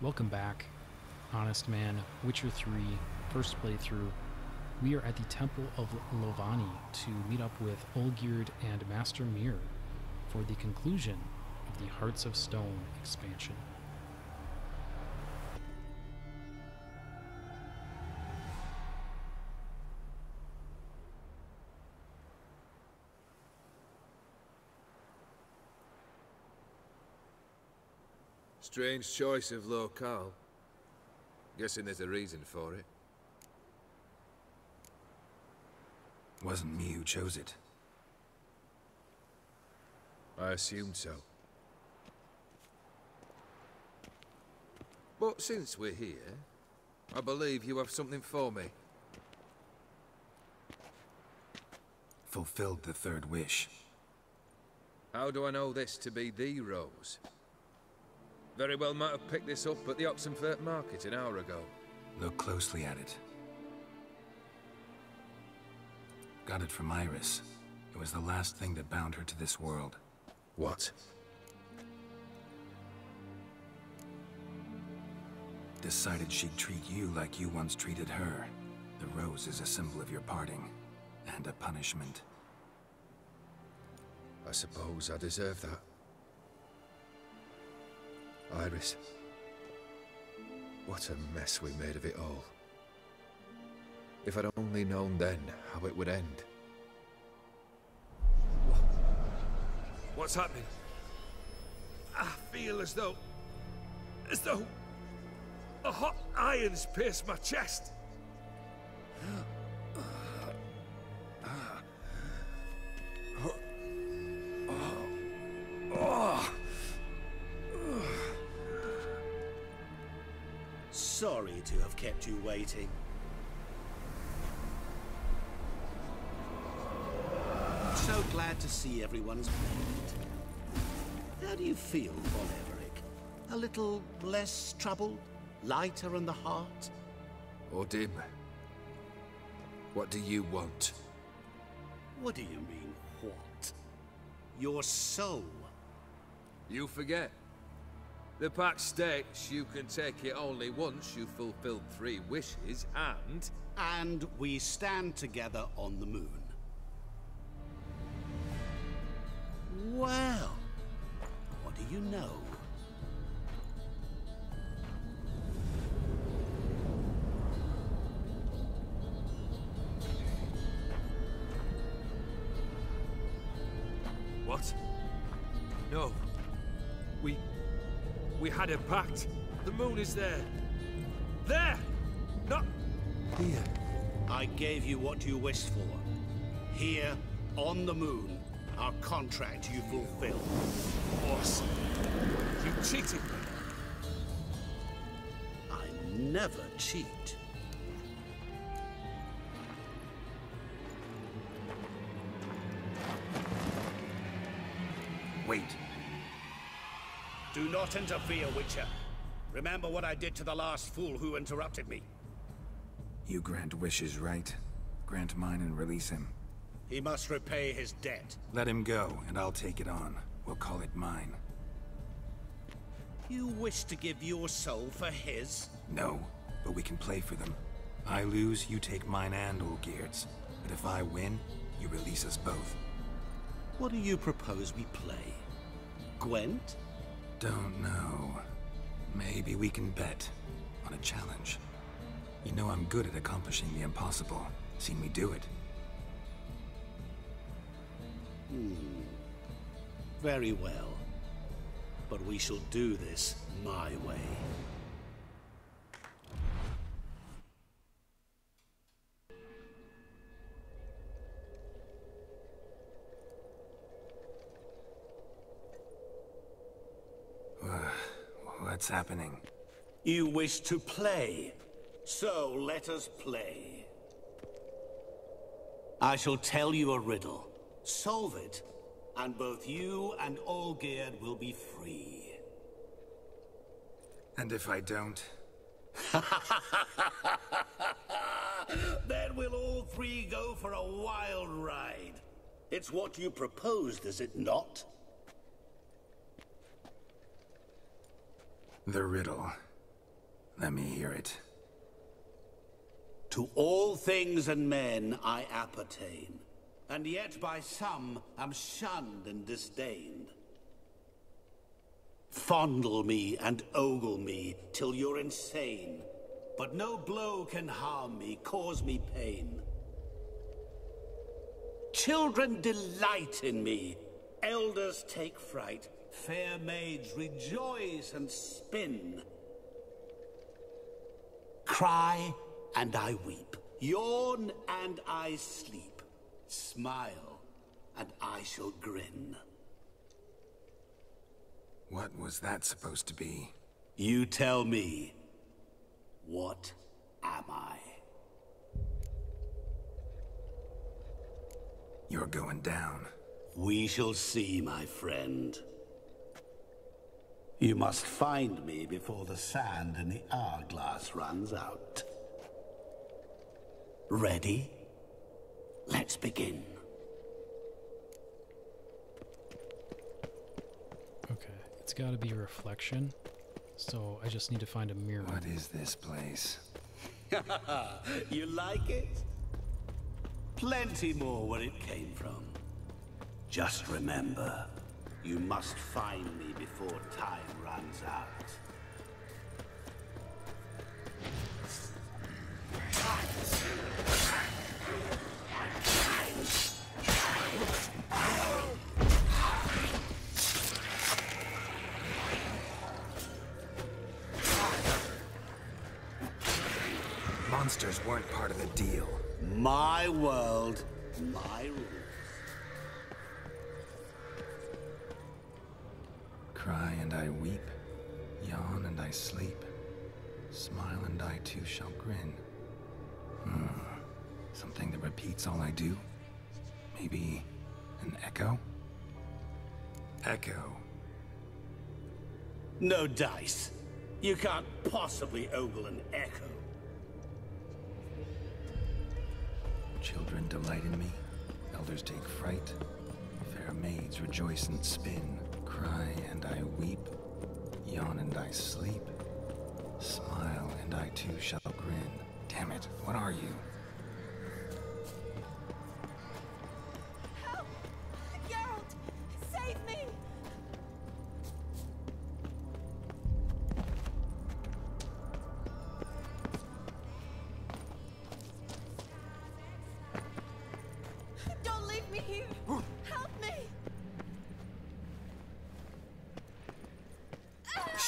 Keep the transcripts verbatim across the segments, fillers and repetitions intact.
Welcome back, Honest Man, Witcher three, first playthrough. We are at the Temple of Lovani to meet up with Olgierd and Master Mirror for the conclusion of the Hearts of Stone expansion. Strange choice of locale. Guessing there's a reason for it. Wasn't me who chose it. I assumed so. But since we're here, I believe you have something for me. Fulfilled the third wish. How do I know this to be the rose? Very well might have picked this up at the Oxenfurt market an hour ago. Look closely at it. Got it from Iris. It was the last thing that bound her to this world. What? Decided she'd treat you like you once treated her. The rose is a symbol of your parting, and a punishment. I suppose I deserve that. Iris, what a mess we made of it all. If I'd only known then how it would end. What? What's happening? I feel as though... as though... a hot iron's pierced my chest. Sorry to have kept you waiting. So glad to see everyone's made. How do you feel, Von Everick? A little less troubled? Lighter on the heart? Or dim? What do you want? What do you mean, what? Your soul. You forget. The pact states you can take it only once you've fulfilled three wishes, and... And we stand together on the moon. Well, what do you know? What? No. We... We had a pact. The moon is there. There! Not... Here. I gave you what you wished for. Here, on the moon, our contract you fulfilled. Awesome. You cheated me. I never cheat. Wait. Do not interfere, Witcher. Remember what I did to the last fool who interrupted me. You grant wishes, right? Grant mine and release him. He must repay his debt. Let him go, and I'll take it on. We'll call it mine. You wish to give your soul for his? No, but we can play for them. I lose, you take mine and Olgierd's. But if I win, you release us both. What do you propose we play? Gwent? Don't know. Maybe we can bet on a challenge. You know I'm good at accomplishing the impossible. Seen me do it. Hmm. Very well. But we shall do this my way. What's happening? You wish to play, so let us play. I shall tell you a riddle. Solve it, and both you and Olgierd will be free. And if I don't? Then we'll all three go for a wild ride. It's what you proposed, is it not? The riddle. Let me hear it. To all things and men I appertain, and yet by some am shunned and disdained. Fondle me and ogle me till you're insane, but no blow can harm me, cause me pain. Children delight in me, elders take fright, fair maids rejoice and spin. Cry and I weep, yawn and I sleep, smile and I shall grin. What was that supposed to be? You tell me. What am I? You're going down. We shall see, my friend. You must find me before the sand in the hourglass runs out. Ready? Let's begin. Okay, it's gotta be reflection. So I just need to find a mirror. What is this place? You like it? Plenty more where it came from. Just remember, you must find me before time runs out. Monsters weren't part of the deal. My world, my rules. Cry and I weep, yawn and I sleep, smile and I too shall grin. Hmm. Something that repeats all I do? Maybe an echo? Echo. No dice. You can't possibly ogle an echo. Children delight in me, elders take fright, fair maids rejoice and spin, cry and I weep, yawn and I sleep, smile and I too shall grin. Damn it, what are you? Help! Geralt, save me!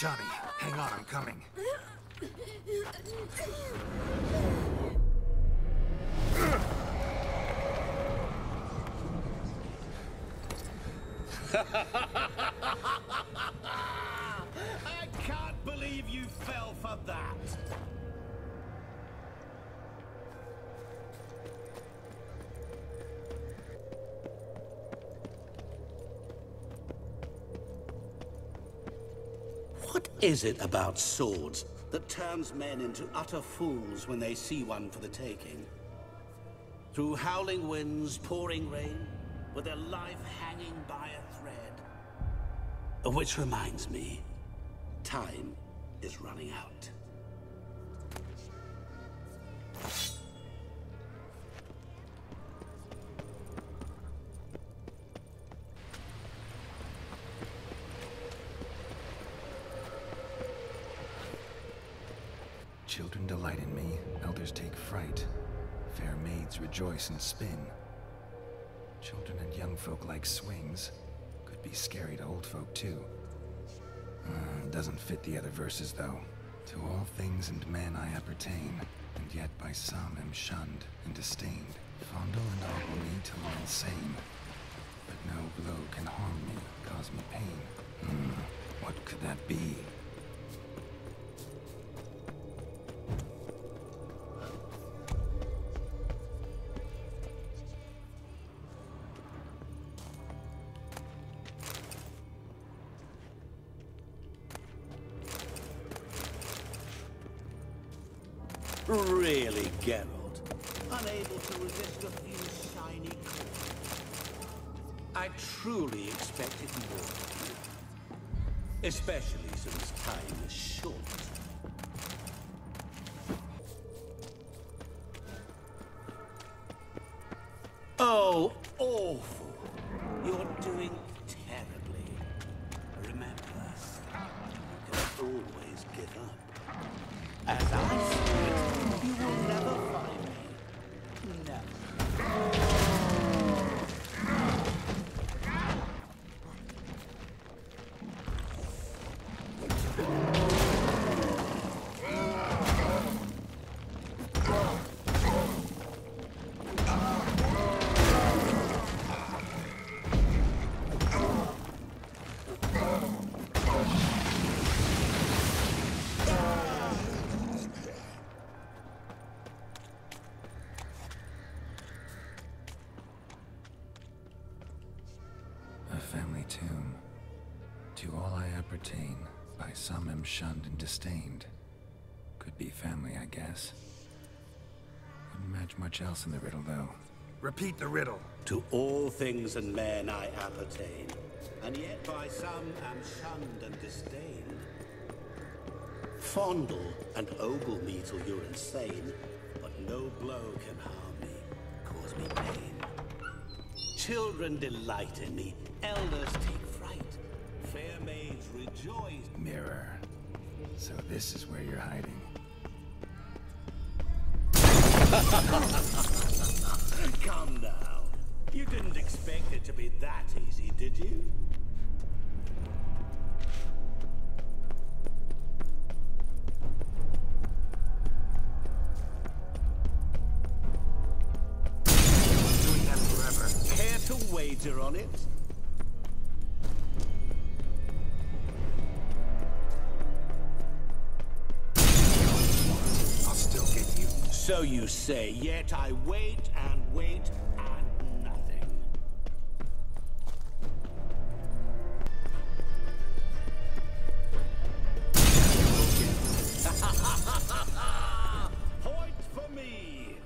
Shani, hang on, I'm coming. I can't believe you fell for that. What is it about swords that turns men into utter fools when they see one for the taking? Through howling winds, pouring rain, with their life hanging by a thread. Which reminds me, time is running out. Children delight in me, elders take fright, fair maids rejoice and spin. Children and young folk like swings, could be scary to old folk too. Uh, doesn't fit the other verses though. To all things and men I appertain, and yet by some am shunned and disdained. Fondle and ogle me till I'm insane, but no blow can harm me, cause me pain. Mm, what could that be? Really, Geralt? Unable to resist a few shiny coins. I truly expected more from you. Especially since time is short. awful. You're doing terribly. Remember, you can always give up. As I said, you will never find me. Never. Shunned and disdained. Could be family, I guess. Wouldn't match much else in the riddle, though. Repeat the riddle. To all things and men I appertain, and yet by some am shunned and disdained. Fondle and ogle me till you're insane, but no blow can harm me, cause me pain. Children delight in me, elders take fright, fair maids rejoice. Mirror. So this is where you're hiding. Come now. You didn't expect it to be that easy, did you? I'm doing that forever. Care to wager on it? So you say, yet I wait and wait and nothing. Point for me!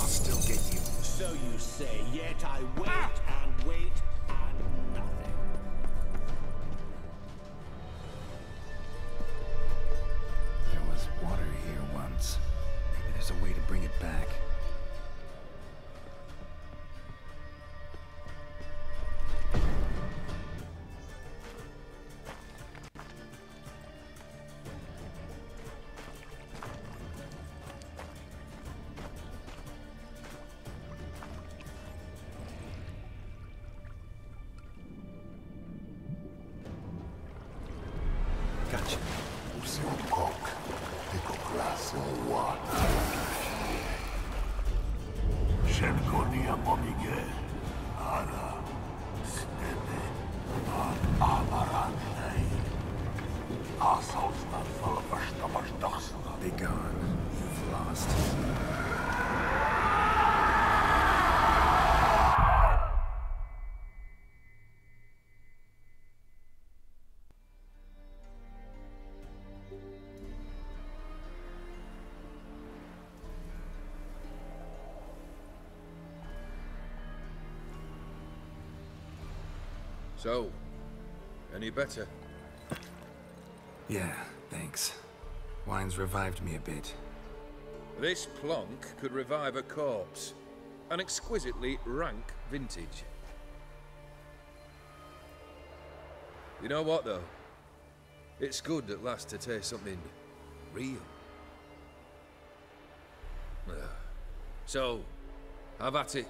I'll still get you. So you say, yet I wait ah! and wait and nothing. There was water here once. Maybe there's a way to bring it back. So, any better? Yeah, thanks. Wine's revived me a bit. This plonk could revive a corpse. An exquisitely rank vintage. You know what, though? It's good at last to taste something real. So, have at it.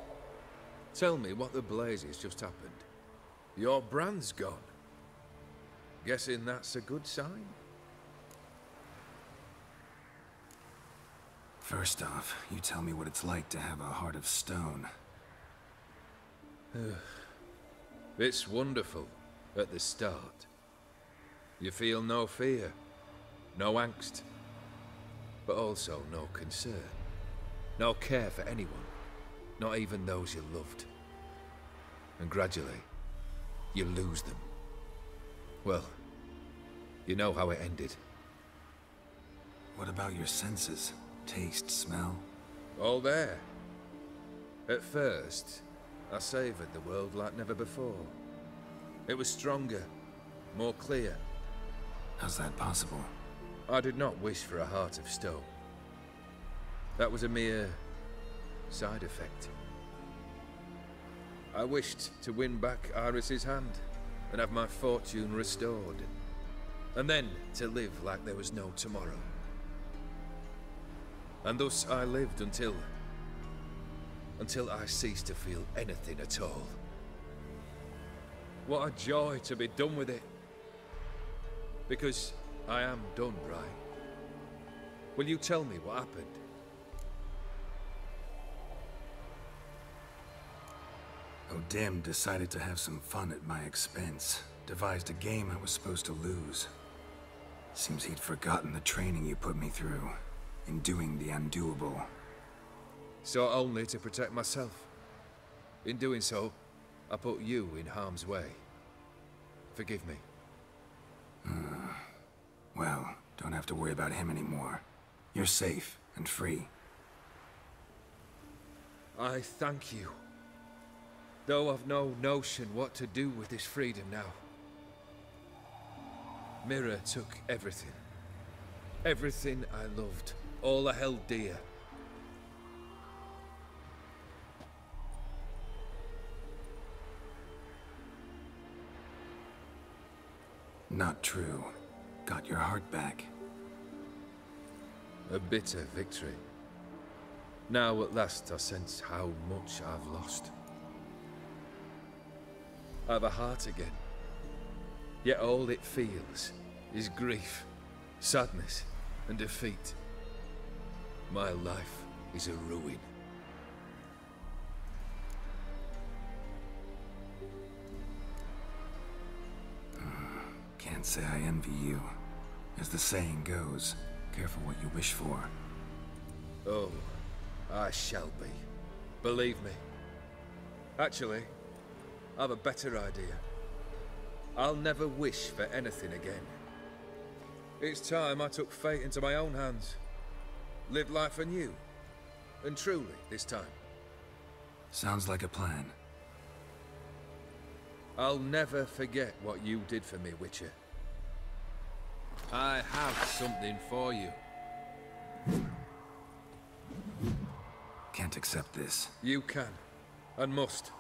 Tell me what the blazes just happened. Your brand's gone. Guessing that's a good sign? First off, you tell me what it's like to have a heart of stone. It's wonderful at the start. You feel no fear, no angst, but also no concern. No care for anyone, not even those you loved. And gradually, you lose them. Well, you know how it ended. What about your senses? Taste, smell? All there. At first, I savored the world like never before. It was stronger, more clear. How's that possible? I did not wish for a Heart of Stone. That was a mere side effect. I wished to win back Iris's hand and have my fortune restored, and then to live like there was no tomorrow. And thus I lived until... until I ceased to feel anything at all. What a joy to be done with it. Because I am done, Brian. Will you tell me what happened? O'Dim decided to have some fun at my expense. Devised a game I was supposed to lose. Seems he'd forgotten the training you put me through in doing the undoable. So only to protect myself. In doing so, I put you in harm's way. Forgive me. Uh, well, don't have to worry about him anymore. You're safe and free. I thank you. Though I've no notion what to do with this freedom now. Mirror took everything. Everything I loved. All I held dear. Not true. Got your heart back. A bitter victory. Now at last I sense how much I've lost. I have a heart again, yet all it feels is grief, sadness, and defeat. My life is a ruin. Can't say I envy you. As the saying goes, careful what you wish for. Oh, I shall be. Believe me. Actually, I have a better idea. I'll never wish for anything again. It's time I took fate into my own hands. Lived life anew. And truly, this time. Sounds like a plan. I'll never forget what you did for me, Witcher. I have something for you. Can't accept this. You can. And must.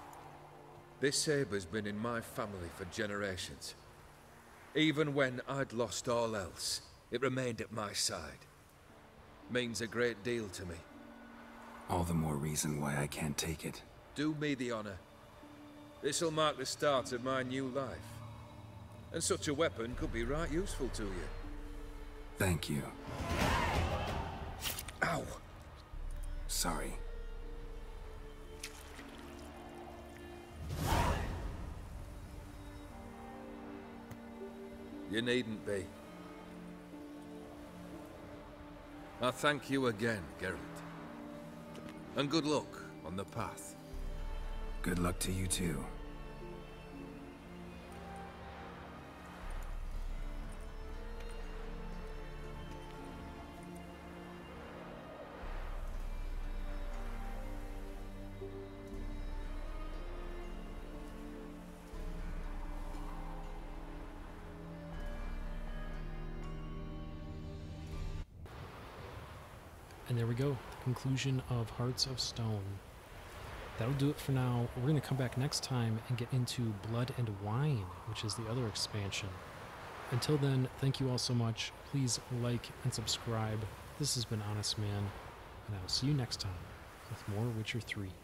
This sabre's been in my family for generations. Even when I'd lost all else, it remained at my side. Means a great deal to me. All the more reason why I can't take it. Do me the honor. This'll mark the start of my new life. And such a weapon could be right useful to you. Thank you. Ow! Sorry. You needn't be. I thank you again, Geralt. And good luck on the path. Good luck to you too. And there we go, conclusion of Hearts of Stone. That'll do it for now. We're going to come back next time and get into Blood and Wine, which is the other expansion. Until then, thank you all so much. Please like and subscribe. This has been Honest Man, and I will see you next time with more Witcher three.